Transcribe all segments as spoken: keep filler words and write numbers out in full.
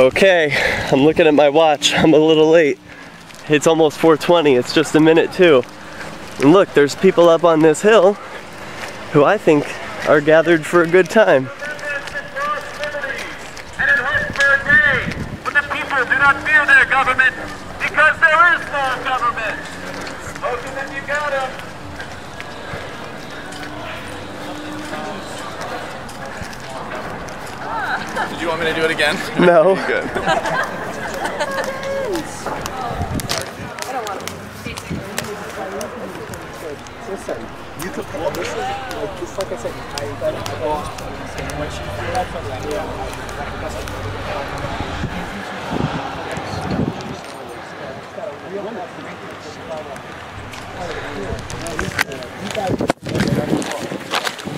Okay, I'm looking at my watch. I'm a little late. It's almost four twenty. It's just a minute too. And look, there's people up on this hill who I think are gathered for a good time. And enhance their day. But the people do not fear their government, because there is no government. Open and you got them. Did you want me to do it again? No. Good. I don't want to. Listen, you could pull this is like, just like I said, I got it. When she threw that from that,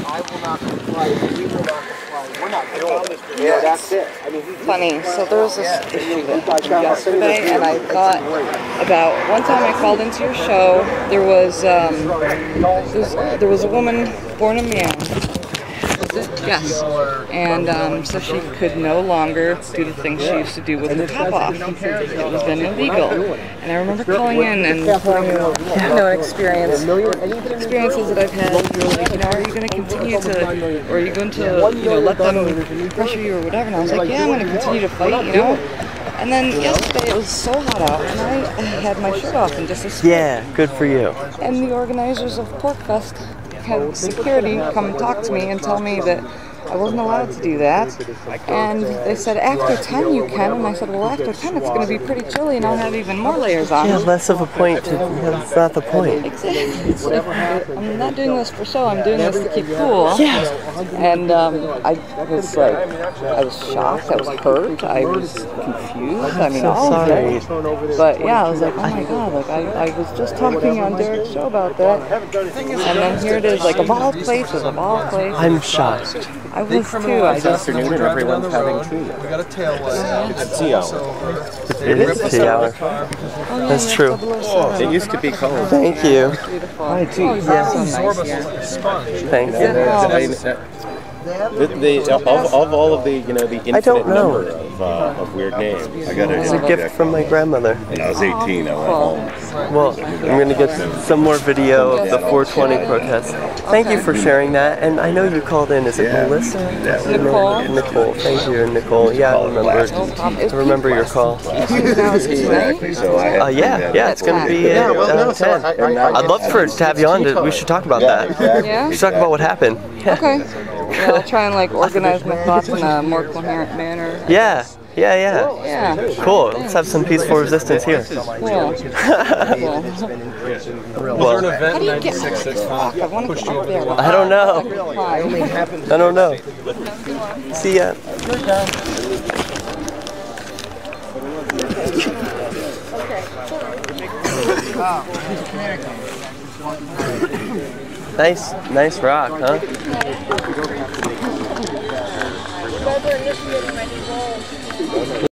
I will not comply. We will not comply. We're not going to do it. That's it. I mean, funny. So there was this issue that happened yesterday, and I thought about one time I called into your show. There was um, there was, there was a woman born in Miami. Yes, and um, so she could no longer do the things she used to do with her top off. It was then illegal. And I remember calling in and you know, experience, experiences that I've had, like, you know, are you going to continue to, or are you going to, you know, let them pressure you or whatever? And I was like, yeah, I'm going to continue to fight, you know? And then yesterday it was so hot out, and I had my shirt off and just a skirt. Yeah, good for you. And the organizers of Porcfest had security come and talk to me and tell me that I wasn't allowed to do that, and they said after ten you can, and I said, well, after ten it's going to be pretty chilly and I'll have even more layers on. Yeah, less of a point to, yeah, that's not the point. Exactly. So I'm not doing this for show, I'm doing this to keep cool. Yeah. And um, I was like, I was shocked, I was hurt, I was confused, I mean, so all of it. But yeah, I was like, oh my god, like I, I was just talking on Derrick's show about that, and then here it is, like of all places, of all places. I'm shocked. I was too. This afternoon, everyone's having tea. We got a tail light. It's tea hour. It is tea hour. That's true. It used to be cold. Thank you. My tea. Yes. Thank you. The, the, of, of all of the, you know, the infinite number of, uh, of weird names. I got it. It's a gift from my grandmother. When I was eighteen, I went home. Well, I'm going to get some more video of the four twenty protest. Thank you for sharing that. And I know you called in. Is it Melissa? Nicole. Nicole. Thank you, Nicole. Yeah, I remember. I remember your call. Exactly. So I. Yeah, yeah. It's going to be at uh, ten. I'd love for to have you on. To, we should talk about that. Yeah. We should talk about what happened. Yeah. Okay. Yeah, I'll try and like organize my thoughts in a more coherent manner. Yeah, yeah, yeah. Yeah. Cool. Let's have some peaceful resistance here. Cool. Cool. Well, how do you get off? I want to get off there. I don't know. I don't know. See ya. Okay. Nice, nice rock, huh? Yeah.